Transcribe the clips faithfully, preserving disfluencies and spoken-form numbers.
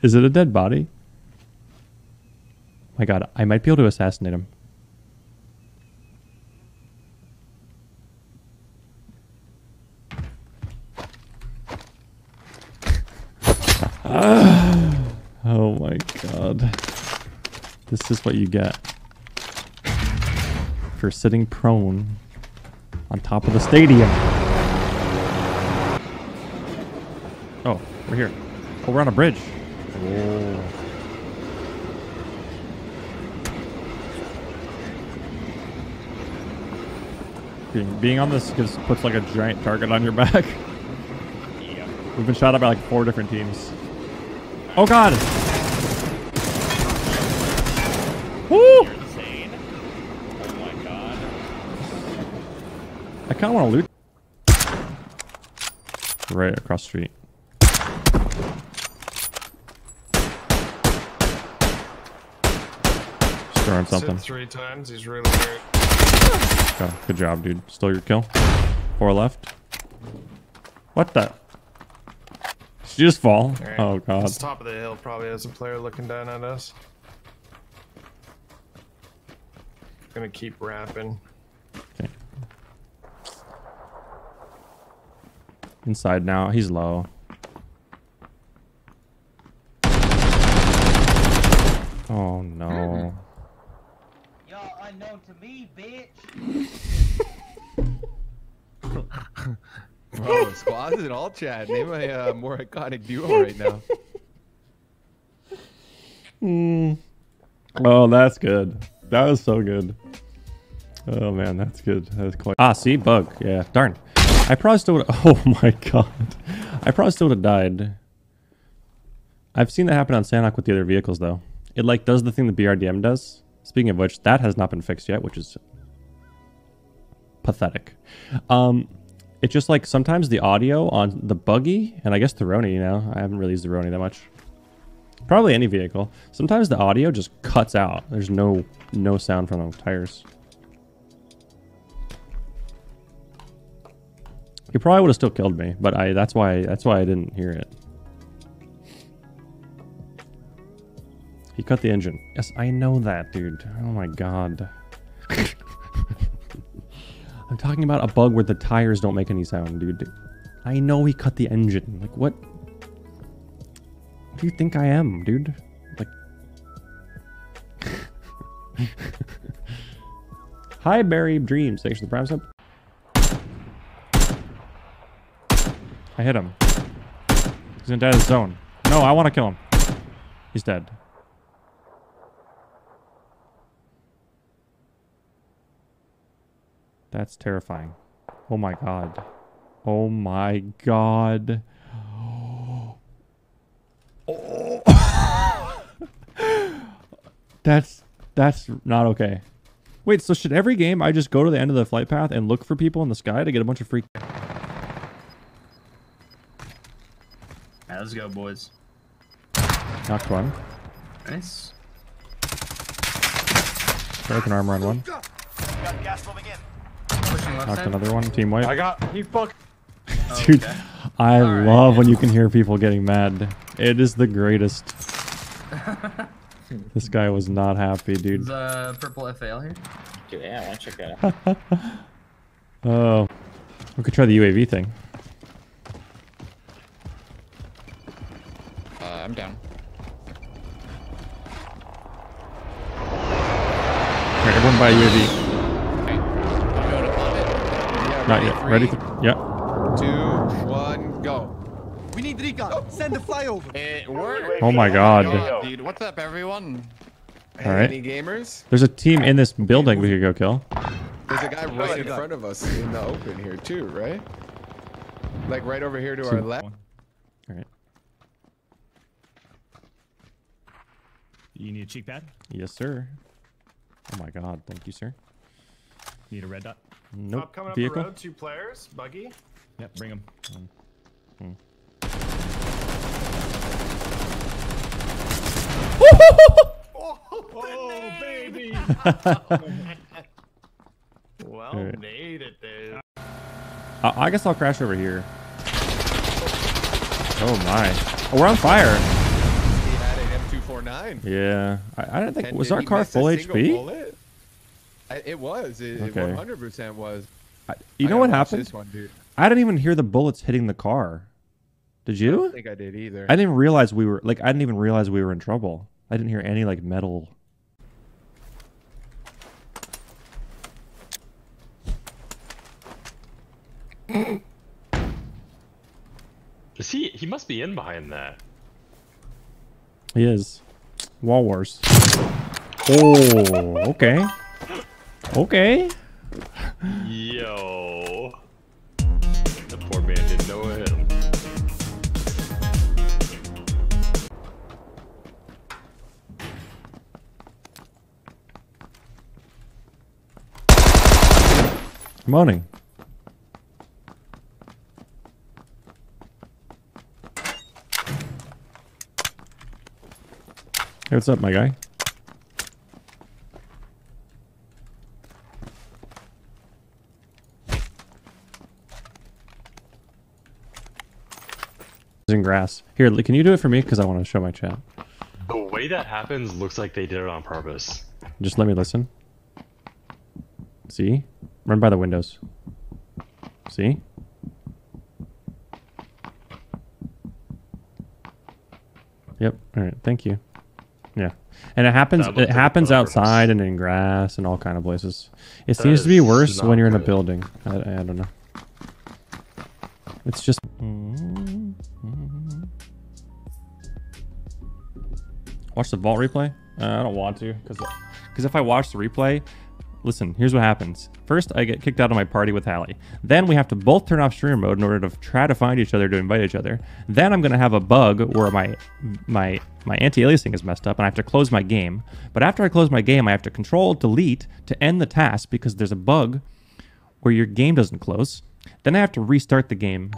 Is it a dead body? My God, I might be able to assassinate him. Oh my God. This is what you get for sitting prone on top of the stadium. Oh, we're here. Oh, we're on a bridge. Oh. Being, being on this gives, puts like a giant target on your back. Yeah. We've been shot at by like four different teams. Oh God! Woo! You're insane. Oh my God. I kind of want to loot. Right across the street. Just throwing something. Three times. He's really great. Oh, good job, dude. Stole your kill. Four left. What the? Did you just fall? Right. Oh God. It's top of the hill. Probably has a player looking down at us. Gonna keep rapping. Okay. Inside now. He's low. Oh no. Y'all unknown to me, bitch. Bro, Squaz and all Chad. Name a uh, more iconic duo right now. Mm. Oh, that's good. That was so good. Oh man, that's good. That's quite. Ah, see, bug. Yeah, darn. I probably still would. Oh my God. I probably still would have died. I've seen that happen on Sanhok with the other vehicles though. It like does the thing the B R D M does. Speaking of which, that has not been fixed yet, which is pathetic. Um. It's just like sometimes the audio on the buggy, and I guess the Roni, you know, I haven't really used the Roni that much. Probably any vehicle. Sometimes the audio just cuts out. There's no no sound from the tires. He probably would have still killed me, but I that's why that's why I didn't hear it. He cut the engine. Yes, I know that, dude. Oh my God. I'm talking about a bug where the tires don't make any sound, dude. I know he cut the engine. Like, what? What do you think I am, dude? Like... Hi, Barry Dreams. Thanks for the prime sub. I hit him. He's gonna die in the zone. No, I want to kill him. He's dead. That's terrifying. Oh my God. Oh my God. Oh. that's that's not okay. Wait, so should every game I just go to the end of the flight path and look for people in the sky to get a bunch of free... Right, let's go, boys. Knocked one. Nice. Broken armor on one. Got gas flowing in. Knocked another one, team wipe. I got, he fuck. Dude, okay. I All love right. when you can hear people getting mad. It is the greatest. This guy was not happy, dude. Is uh, purple F A L here? Dude, yeah, I want to check that out. Oh. We could try the U A V thing. Uh, I'm down. Alright, everyone buy a U A V. Not yet. Three, Ready? To, yeah. Two, one, go. We need Rika. Send the flyover. It worked. Oh my God. Oh my God, dude. What's up, everyone? All right. Any gamers? There's a team in this building we could go kill. There's a guy right in front of us in the open here too, right? Like right over here to two. our left. All right. You need a cheek pad? Yes, sir. Oh my God. Thank you, sir. Need a red dot? Nope. Stop coming Vehicle? Up the road, two players, buggy. Yep, bring them. Um, hmm. Oh, oh baby! Well right. made it, dude. Uh, I guess I'll crash over here. Oh my! Oh, we're on fire! thing. Yeah, I, I don't think, and was our car full H P? I, it was. It okay. one hundred percent was. I, you I know what happened? This one, dude. I didn't even hear the bullets hitting the car. Did you? I don't think I did either. I didn't realize we were like. I didn't even realize we were in trouble. I didn't hear any like metal. Is he? He must be in behind that. He is. Wall wars. Oh, okay. Okay. Yo. The poor man didn't know it hit him. Good morning. Hey, what's up, my guy? In grass. Here, can you do it for me? Because I want to show my chat. The way that happens looks like they did it on purpose. Just let me listen. See? Run by the windows. See? Yep. All right. Thank you. Yeah, and it happens. It happens outside and in grass and all kind of places. It seems to be worse when you're in a building. I, I don't know. It's just. Watch the vault replay. Uh, I don't want to, because because if I watch the replay, listen. Here's what happens. First, I get kicked out of my party with Hallie. Then we have to both turn off streamer mode in order to try to find each other to invite each other. Then I'm gonna have a bug where my my. My anti-aliasing is messed up and I have to close my game. But after I close my game, I have to control delete to end the task because there's a bug where your game doesn't close. Then I have to restart the game.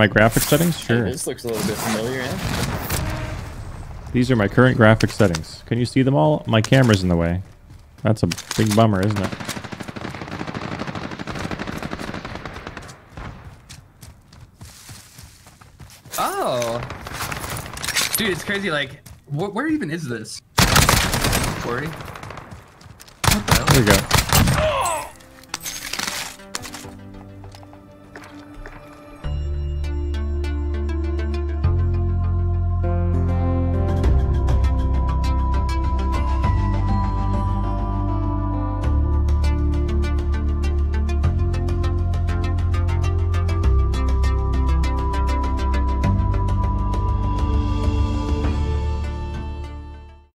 My graphic settings? Sure. This looks a little bit familiar, eh? These are my current graphic settings. Can you see them all? My camera's in the way. That's a big bummer, isn't it? Oh, dude, it's crazy. Like, wh where even is this? Corey? There we go.